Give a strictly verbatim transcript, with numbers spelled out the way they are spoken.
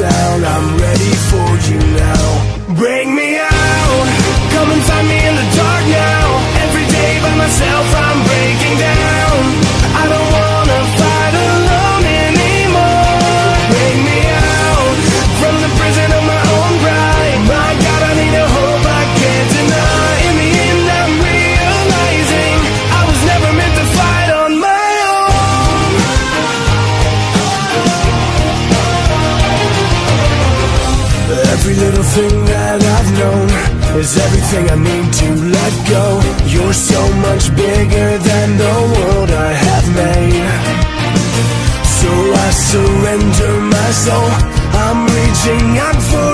down, I'm ready for you now. Bring me out, come and find me in the dark now. Every day by myself I'm breaking down. I don't wanna fight alone anymore. Bring me out, from the prison of my own pride. My God, I need a hope I can't deny. In the end I'm realizing I was never meant to fight on my own. Every little thing that I've known is everything I need to let go. You're so much bigger than the world I have made. So I surrender my soul, I'm reaching out for